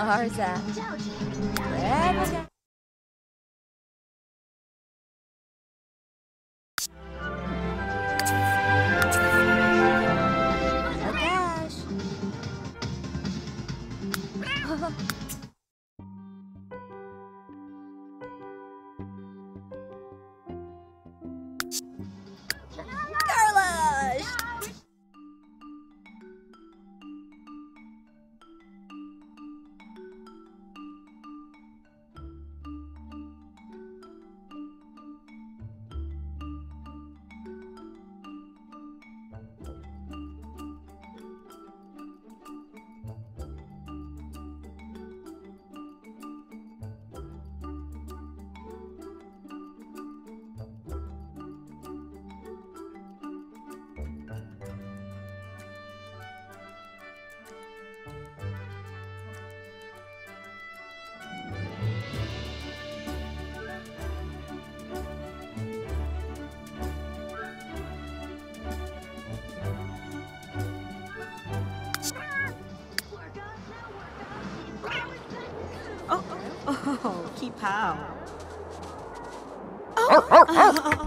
Barza. How? Oh.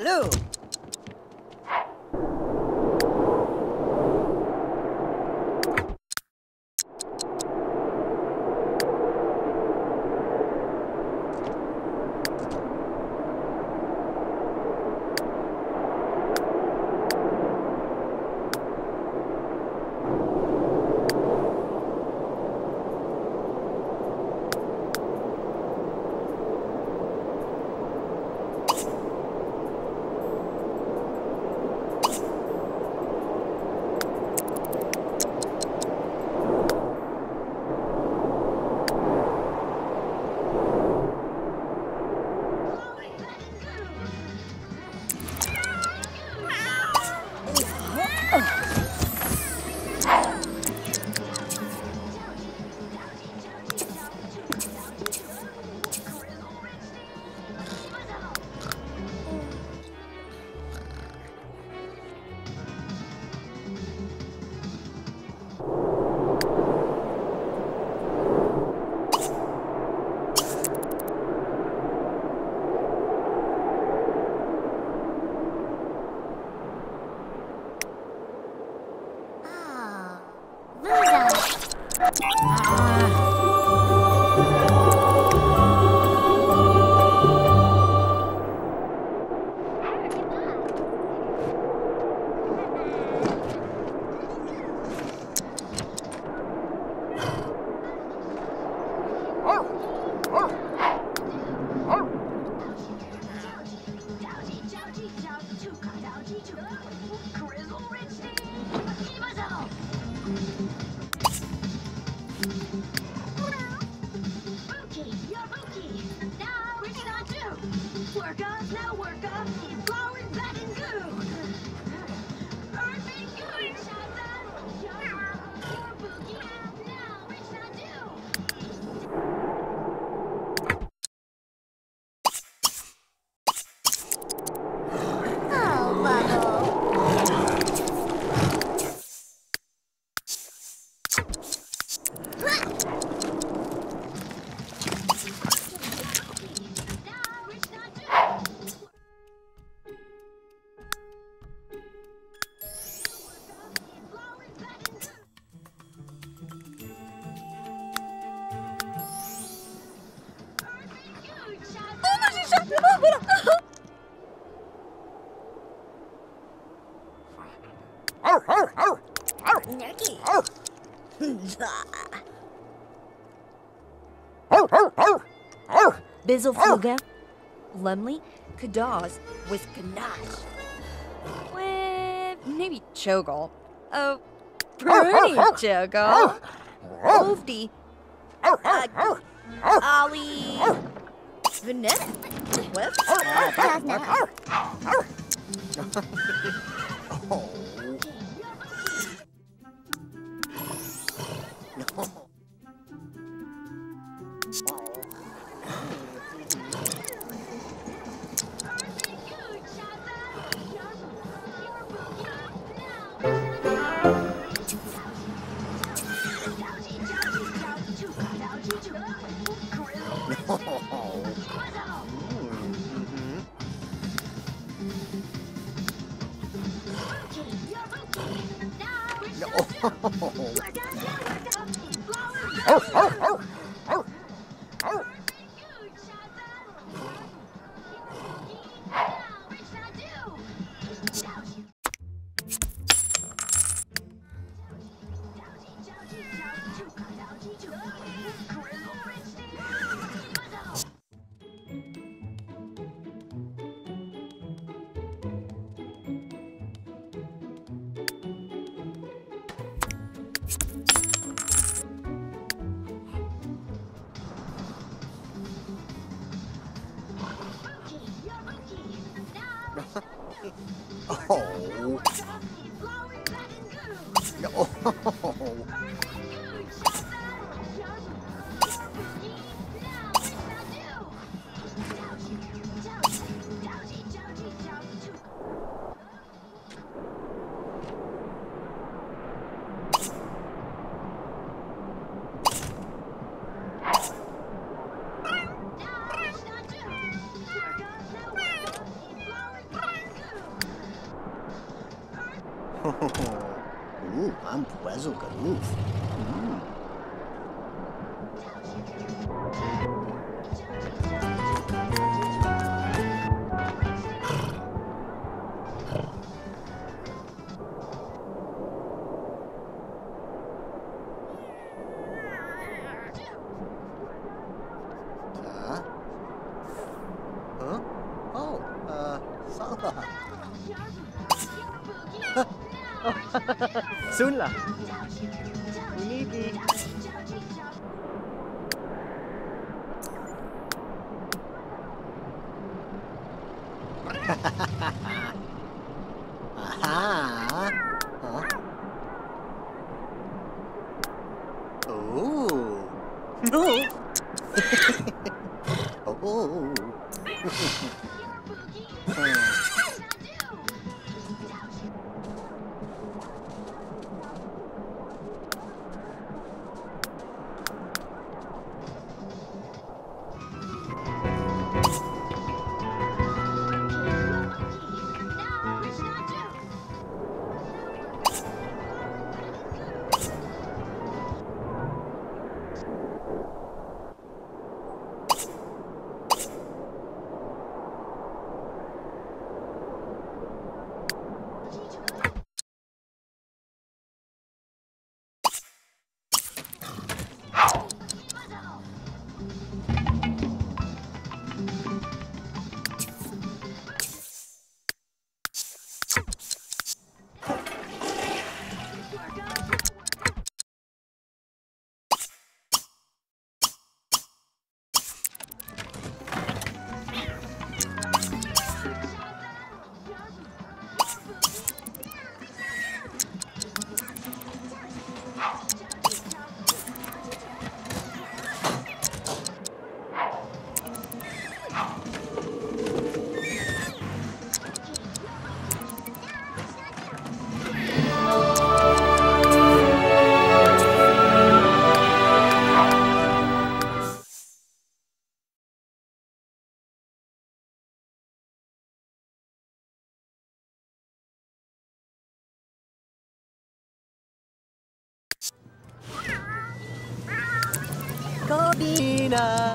slew. Bizzlefluga, Lumley, Kadaz, with Ganache, with maybe Chogol, Pruny Chogol, Ovdi, Ollie, Vanetta, what? I'm puezo caruf. Soon lah. We need it. Aha. Huh? Oh. No. Oh. Cobina.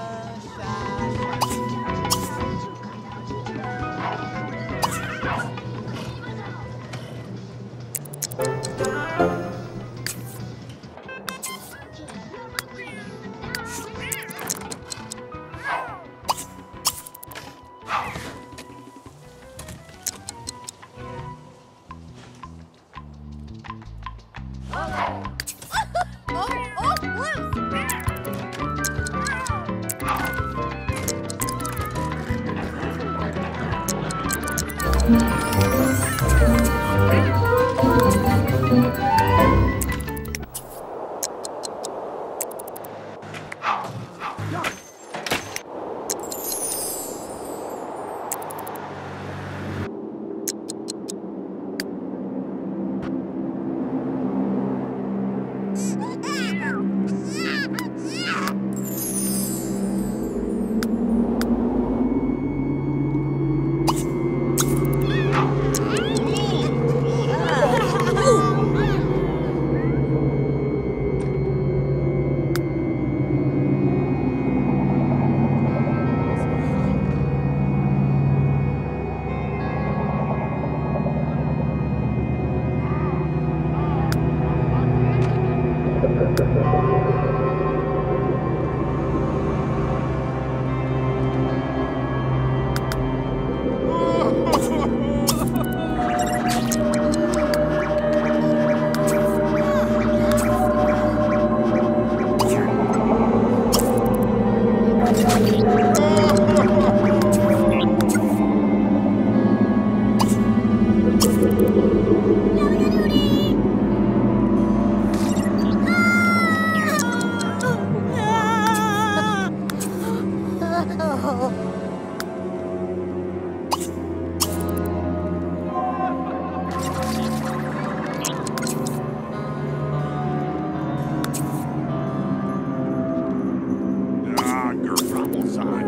Problems on.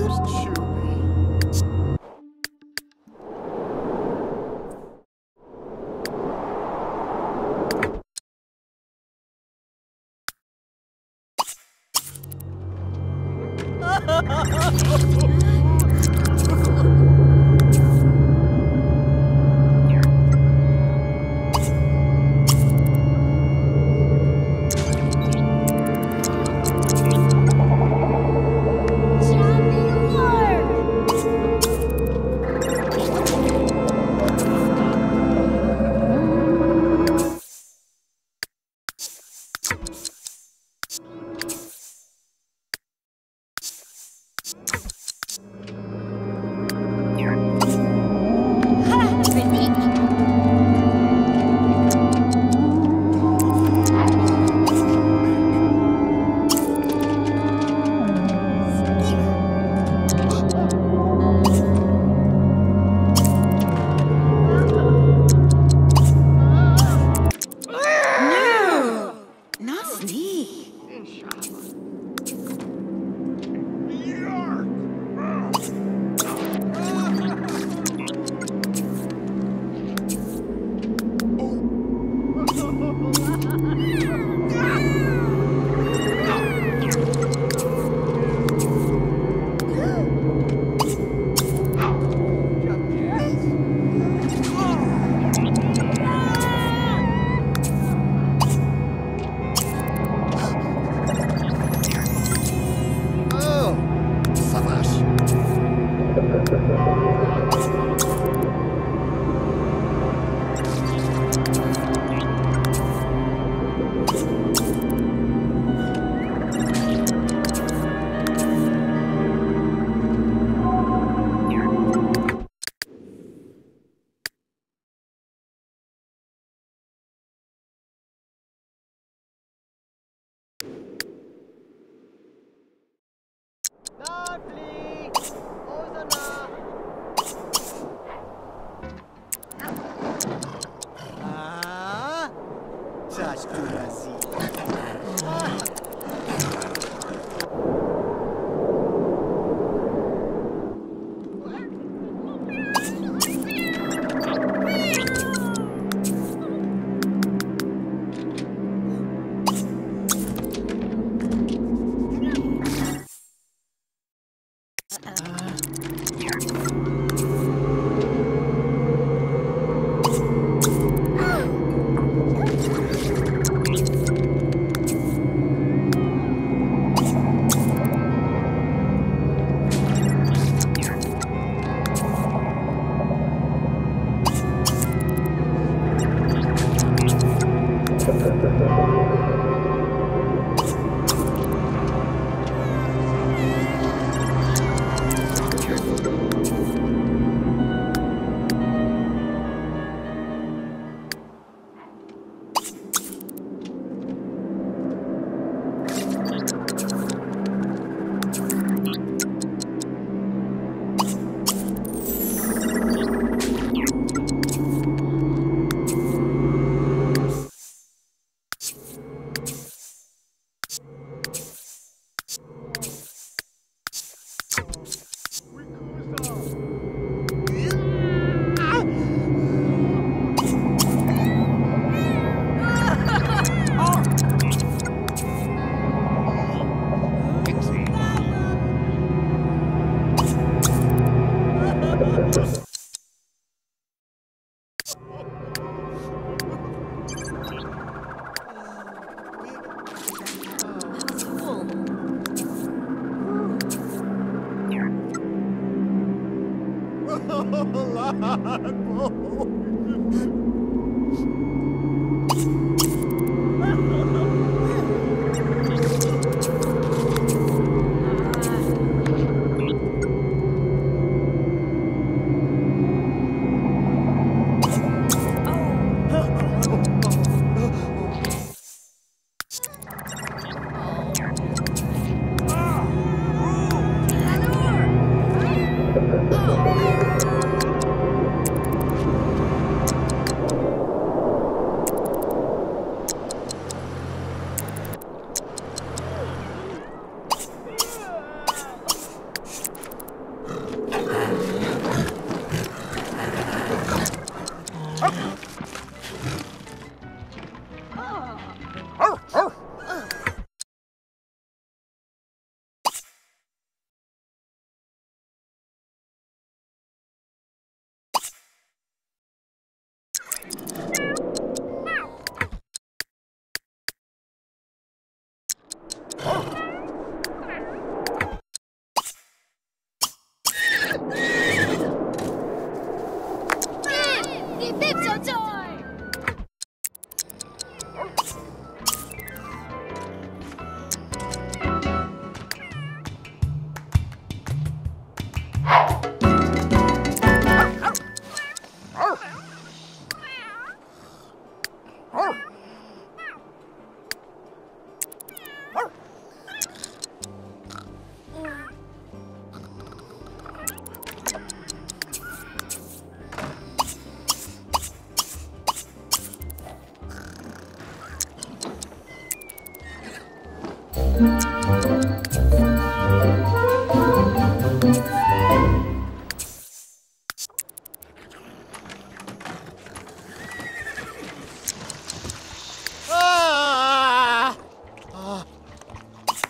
That's Chewy.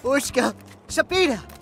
Ushka, Sapita.